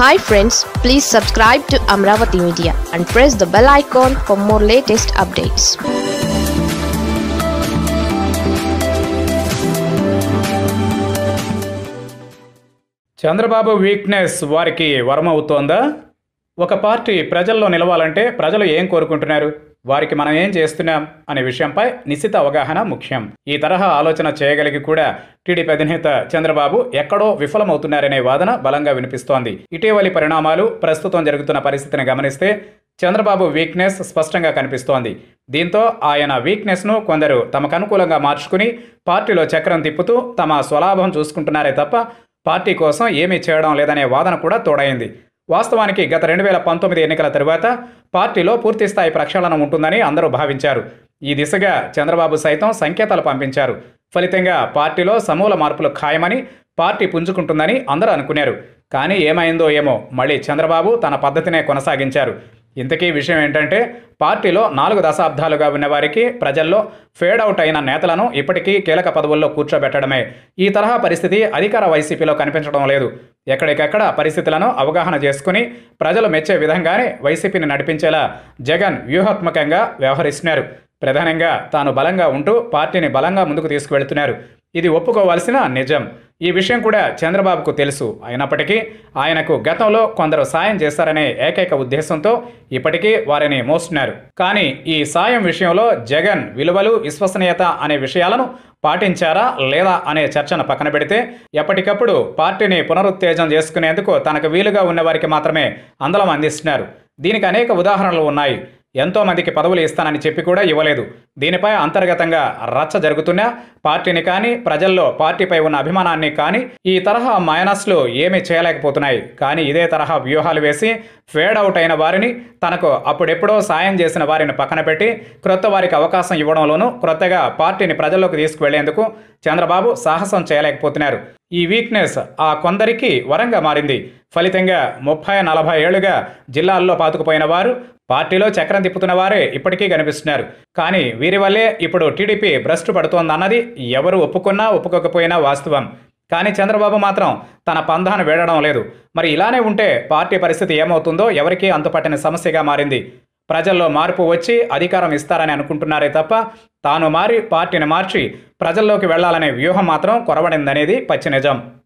Hi friends, please subscribe to Amravati Media and press the bell icon for more latest updates. Chandrababu weakness వారికి వరం అవుతోందా? ఒక party ప్రజల్లో నిలవాలంటే ప్రజలు ఏం కోరుకుంటున్నారు, వారికి మనం ఏం చేస్తున్నాం అనే విషయంపై నిశ్చిత అవగాహన ముఖ్యం. ఈ తరహా ఆలోచన చేయగలిగి కూడా టీడీపీ అధినేత చంద్రబాబు ఎక్కడో విఫలమవుతున్నారనే వాదన బలంగా వినిపిస్తోంది. ఇటీవలి పరిణామాలు, ప్రస్తుతం జరుగుతున్న పరిస్థితిని గమనిస్తే చంద్రబాబు వీక్నెస్ స్పష్టంగా కనిపిస్తోంది. దీంతో ఆయన వీక్నెస్ను కొందరు తమకు అనుకూలంగా మార్చుకుని పార్టీలో చక్రం తిప్పుతూ తమ స్వలాభం చూసుకుంటున్నారే తప్ప పార్టీ కోసం ఏమీ చేయడం లేదనే వాదన కూడా తోడైంది. వాస్తవానికి గత 2019 ఎన్నికల తరువాత పార్టీలో పూర్తిస్థాయి ప్రక్షాళనం ఉంటుందని అందరూ భావించారు. ఈ దిశగా చంద్రబాబు సైతం సంకేతాలు పంపించారు. ఫలితంగా పార్టీలో సమూల మార్పులు ఖాయమని, పార్టీ పుంజుకుంటుందని అందరూ అనుకున్నారు. కానీ ఏమైందో ఏమో, మళ్ళీ చంద్రబాబు తన పద్ధతినే కొనసాగించారు. ఇంతకీ విషయం ఏంటంటే, పార్టీలో 4 దశాబ్దాలుగా ఉన్నవారికి ప్రజల్లో ఫేడౌట్ అయిన నేతలను ఇప్పటికీ కీలక పదవుల్లో కూర్చోబెట్టడమే. ఈ తరహా పరిస్థితి అధికార వైసీపీలో కనిపించడం లేదు. ఎక్కడికెక్కడ పరిస్థితులను అవగాహన చేసుకుని ప్రజలు మెచ్చే విధంగానే వైసీపీని నడిపించేలా జగన్ వ్యూహాత్మకంగా వ్యవహరిస్తున్నారు. ప్రధానంగా తాను బలంగా ఉంటూ పార్టీని బలంగా ముందుకు తీసుకువెళ్తున్నారు. ఇది ఒప్పుకోవాల్సిన నిజం. ఈ విషయం కూడా చంద్రబాబుకు తెలుసు. అయినప్పటికీ ఆయనకు గతంలో కొందరు సాయం చేశారనే ఏకైక ఉద్దేశంతో ఇప్పటికీ వారిని మోస్తున్నారు. కానీ ఈ సాయం విషయంలో జగన్ విలువలు, విశ్వసనీయత అనే విషయాలను పాటించారా లేదా అనే చర్చను పక్కన పెడితే, ఎప్పటికప్పుడు పార్టీని పునరుత్తేజం చేసుకునేందుకు తనకు వీలుగా ఉన్నవారికి మాత్రమే అందలం అందిస్తున్నారు. దీనికి అనేక ఉదాహరణలు ఉన్నాయి. ఎంతోమందికి పదవులు ఇస్తానని చెప్పి కూడా ఇవ్వలేదు. దీనిపై అంతర్గతంగా రచ్చ జరుగుతున్నా పార్టీని కానీ, ప్రజల్లో పార్టీపై ఉన్న అభిమానాన్ని కానీ ఈ తరహా మైనస్లు ఏమీ చేయలేకపోతున్నాయి. కానీ ఇదే తరహా వ్యూహాలు వేసి ఫేడౌట్ అయిన వారిని, తనకు అప్పుడెప్పుడో సాయం చేసిన వారిని పక్కన పెట్టి క్రొత్త వారికి అవకాశం ఇవ్వడంలోనూ, క్రొత్తగా పార్టీని ప్రజల్లోకి తీసుకువెళ్లేందుకు చంద్రబాబు సాహసం చేయలేకపోతున్నారు. ఈ వీక్నెస్ ఆ కొందరికి వరంగా మారింది. ఫలితంగా 30-40 ఏళ్లుగా జిల్లాల్లో పాతుకుపోయిన వారు, పార్టీలో చక్రం తిప్పుతున్న వారే ఇప్పటికీ కనిపిస్తున్నారు. కానీ వీరి వల్లే ఇప్పుడు టీడీపీ భ్రష్టు పడుతోందన్నది ఎవరు ఒప్పుకున్నా ఒప్పుకోకపోయినా వాస్తవం. కానీ చంద్రబాబు మాత్రం తన పంధాను వేడడం లేదు. మరి ఇలానే ఉంటే పార్టీ పరిస్థితి ఏమవుతుందో ఎవరికీ అంతుపట్టని సమస్యగా మారింది. ప్రజల్లో మార్పు వచ్చి అధికారం ఇస్తారని అనుకుంటున్నారే తప్ప తాను మారి పార్టీని మార్చి ప్రజల్లోకి వెళ్లాలనే వ్యూహం మాత్రం కొరవడిందనేది పచ్చి నిజం.